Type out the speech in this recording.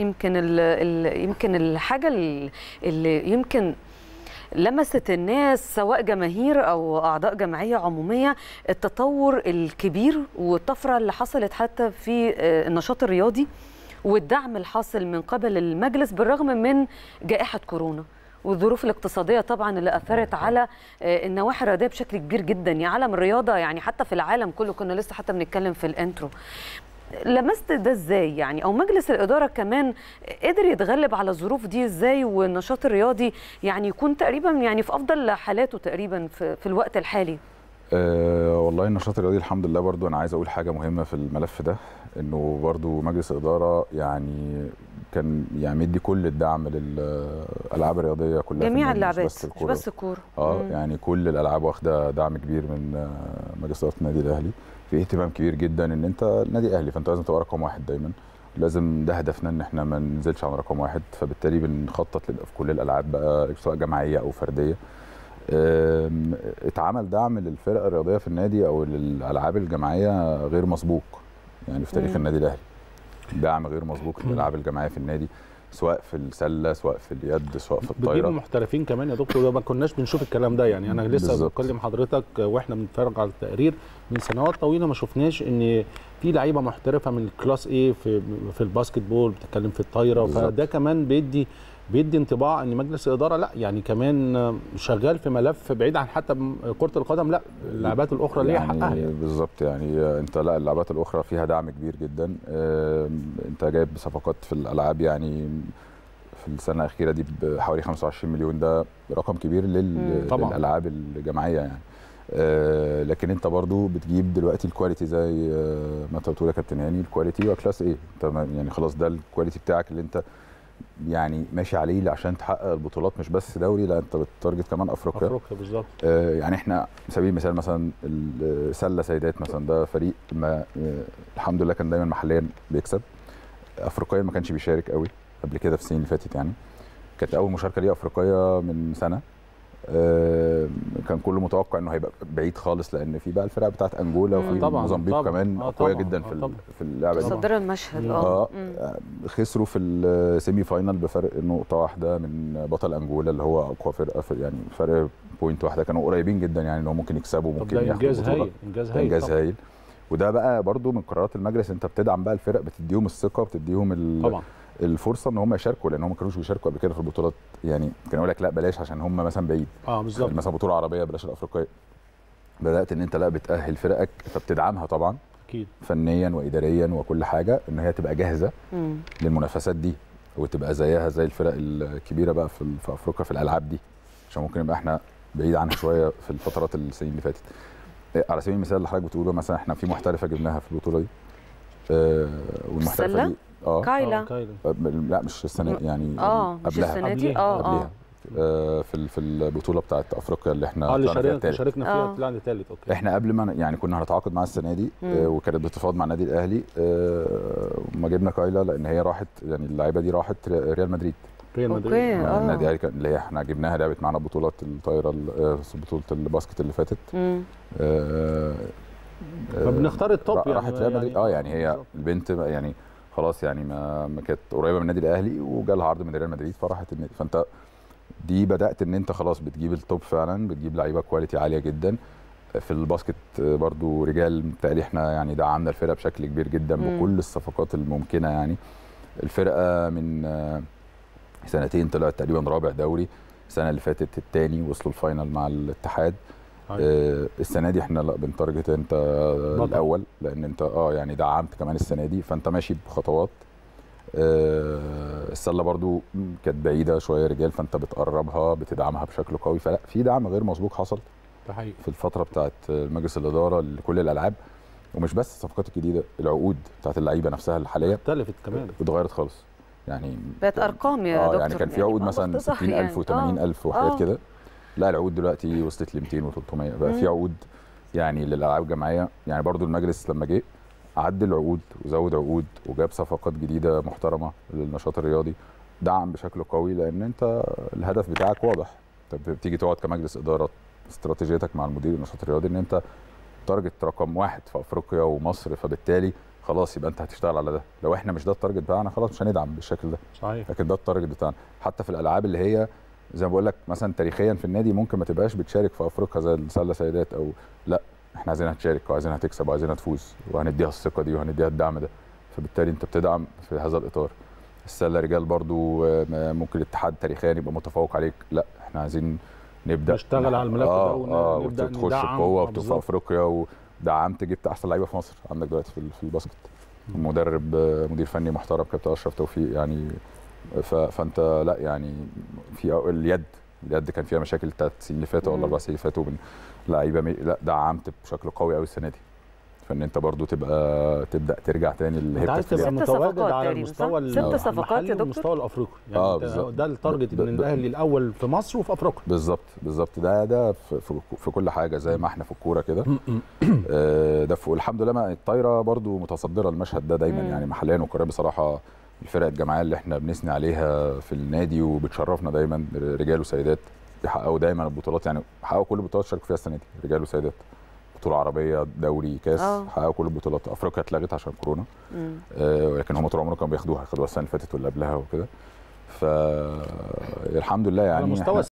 يمكن الحاجه اللي يمكن لمست الناس سواء جماهير أو أعضاء جمعية عمومية التطور الكبير والطفرة اللي حصلت حتى في النشاط الرياضي والدعم الحاصل من قبل المجلس بالرغم من جائحة كورونا والظروف الاقتصادية طبعا اللي أثرت على النواحي الرياضية بشكل كبير جدا. يعني عالم الرياضة يعني حتى في العالم كله كنا لسه حتى بنتكلم في الانترو. لمست ده ازاي يعني او مجلس الاداره كمان قدر يتغلب على الظروف دي ازاي والنشاط الرياضي يعني يكون تقريبا يعني في افضل حالاته تقريبا في الوقت الحالي؟ والله النشاط الرياضي الحمد لله. برضو انا عايز اقول حاجه مهمه في الملف ده انه برضو مجلس الاداره يعني كان يعني مدي كل الدعم للالعاب الرياضيه كلها جميع اللعبات مش بس الكوره. يعني كل الالعاب واخده دعم كبير من مجلس اداره النادي الاهلي. في اهتمام كبير جدا ان انت نادي اهلي فانت لازم تبقى رقم واحد دايما، لازم ده هدفنا ان احنا ما ننزلش عن رقم واحد، فبالتالي بنخطط في كل الالعاب بقى سواء جماعيه او فرديه. اتعمل دعم للفرق الرياضيه في النادي او للالعاب الجماعيه غير مسبوق يعني في تاريخ النادي الاهلي. دعم غير مسبوق للالعاب الجماعيه في النادي سواء في السله سواء في اليد سواء في الطايره. بتجيب محترفين كمان يا دكتور، ده ما كناش بنشوف الكلام ده. يعني انا لسه بكلم حضرتك واحنا بنتفرج على التقرير من سنوات طويله ما شفناش ان في لعيبه محترفه من الكلاس ايه في الباسكت بول، بتتكلم في الطايره بالزبط. فده كمان بيدي انطباع ان مجلس الاداره لا يعني كمان شغال في ملف بعيد عن حتى كره القدم، لا اللعبات الاخرى ليها حقها يعني. بالظبط يعني انت لا اللعبات الاخرى فيها دعم كبير جدا. انت جايب صفقات في الالعاب يعني في السنه الاخيره دي بحوالي 25 مليون، ده رقم كبير للالعاب الجماعيه يعني. لكن انت برضو بتجيب دلوقتي الكواليتي زي ما انت بتقول يا كابتن هاني، الكواليتي وكلاس ايه تمام يعني خلاص ده الكواليتي بتاعك اللي انت يعني ماشي عليه عشان تحقق البطولات مش بس دوري، لا انت بتتارجت كمان افريقيا بالظبط. يعني احنا على سبيل المثال مثلا السله سيدات مثلا ده فريق ما الحمد لله كان دايما محليا بيكسب، افريقيا ما كانش بيشارك قوي قبل كده في السنين اللي فاتت يعني. كانت اول مشاركه ليه افريقيا من سنه، كان كله متوقع انه هيبقى بعيد خالص لان في بقى الفرق بتاعت انجولا وفي موزمبيق كمان قويه جدا في اللعبه دي. صدر المشهد خسروا في السيمي فاينال بفرق نقطه واحده من بطل انجولا اللي هو اقوى فرقه يعني فرق بوينت واحده، كانوا قريبين جدا يعني ان هم ممكن يكسبوا ممكن ياخدوا. انجاز هايل. وده بقى برضو من قرارات المجلس، انت بتدعم بقى الفرق، بتديهم الثقه وبتديهم الفرصه ان هم يشاركوا لان هم ما كانوش بيشاركوا قبل كده في البطولات يعني. كانوا يقول لك لا بلاش عشان هم مثلا بعيد بالظبط مثلا بطوله عربيه بلاش الافريقيه. بدات ان انت لا بتاهل فرقك فبتدعمها طبعا اكيد فنيا واداريا وكل حاجه ان هي تبقى جاهزه للمنافسات دي وتبقى زيها زي الفرق الكبيره بقى في افريقيا في الالعاب دي، عشان ممكن يبقى احنا بعيد عنها شويه في الفترات السنين اللي فاتت. على سبيل المثال اللي حضرتك بتقوله مثلا احنا في محترفه جبناها في البطوله دي والمحترفه دي كايلا لا مش السنه يعني قبلها في البطوله بتاعه افريقيا اللي احنا شاركنا فيها طلعنا ثالث. اوكي احنا قبل ما يعني كنا هنتعاقد مع السنه دي وكانت بتتفاوض مع النادي الاهلي وما جبنا كايلا لان هي راحت يعني اللعيبه دي راحت ريال مدريد النادي الاهلي اللي احنا جبناها لعبت معانا بطولات الطايره بطوله الباسكت اللي فاتت فبنختار التوب يعني. يعني هي البنت يعني خلاص يعني ما كانت قريبه من النادي الاهلي وجالها عرض من ريال مدريد فراحت النادي. فانت دي بدات ان انت خلاص بتجيب التوب فعلا، بتجيب لعيبه كواليتي عاليه جدا. في الباسكت برضو رجال بالتالي احنا يعني دعمنا الفرقه بشكل كبير جدا بكل الصفقات الممكنه يعني. الفرقه من سنتين طلعت تقريبا رابع دوري، السنه اللي فاتت الثاني وصلوا الفاينل مع الاتحاد. السنه دي احنا لا بنتارجت انت الاول لان انت يعني دعمت كمان السنه دي فانت ماشي بخطوات. السله برضو كانت بعيده شويه رجال فانت بتقربها بتدعمها بشكل قوي، فلا في دعم غير مسبوق حصل في الفتره بتاعت مجلس الاداره لكل الالعاب. ومش بس الصفقات الجديده، العقود بتاعت اللعيبه نفسها الحاليه اختلفت كمان اتغيرت خالص يعني بقت ارقام يا دكتور. يعني كان في عقود مثلا 60000 و80000 وحاجات كده، لا العقود دلوقتي وصلت ل 200 و300 بقى في عقود يعني للالعاب الجماعيه. يعني برضو المجلس لما جه عدل العقود وزود عقود وجاب صفقات جديده محترمه للنشاط الرياضي، دعم بشكل قوي لان انت الهدف بتاعك واضح. انت بتيجي تقعد كمجلس اداره استراتيجيتك مع المدير النشاط الرياضي ان انت تارجت رقم واحد في افريقيا ومصر، فبالتالي خلاص يبقى انت هتشتغل على ده. لو احنا مش ده التارجت بتاعنا خلاص مش هندعم بالشكل ده. صحيح. لكن ده التارجت بتاعنا حتى في الالعاب اللي هي زي ما بقول لك مثلا تاريخيا في النادي ممكن ما تبقاش بتشارك في افريقيا زي السله سيدات او لا، احنا عايزينها تشارك وعايزينها تكسب وعايزينها تفوز وهنديها الثقه دي وهنديها الدعم ده، فبالتالي انت بتدعم في هذا الاطار. السله رجال برضو ممكن الاتحاد تاريخيا يبقى متفوق عليك، لا احنا عايزين نبدا نشتغل على الملف ده ونبدا تخش بقوه وتبقى في افريقيا. دعمت جبت احسن لعيبه في مصر عندك دلوقتي في الباسكت، مدرب مدير فني محترم كابتن اشرف توفيق يعني، فانت لا يعني في اليد كان فيها مشاكل السنين اللي فاتوا ولا 4 سنين اللي فاتوا من لعيبه لا دعمت بشكل قوي قوي السنه دي، فان انت برضو تبدا ترجع تاني اللي هي بتبقى متواجد على المستوى المحلي والمستوى الافريقي يعني. ده التارجت ان الاهلي الاول في مصر وفي افريقيا. بالظبط ده في كل حاجه زي ما احنا في الكوره كده. ده والحمد لله ما الطايره برضو متصدره المشهد ده دايما يعني محليا وكوريا بصراحه. الفرق الجماعيه اللي احنا بنثني عليها في النادي وبتشرفنا دايما رجال وسيدات بيحققوا دايما البطولات يعني، حققوا كل البطولات شاركوا فيها السنه دي رجال وسيدات، بطوله عربيه دوري كاس حققوا كل البطولات. افريقيا اتلغت عشان كورونا ولكن هم طول عمرهم كانوا بياخدوها السنه اللي فاتت واللي قبلها وكده، فالحمد لله يعني.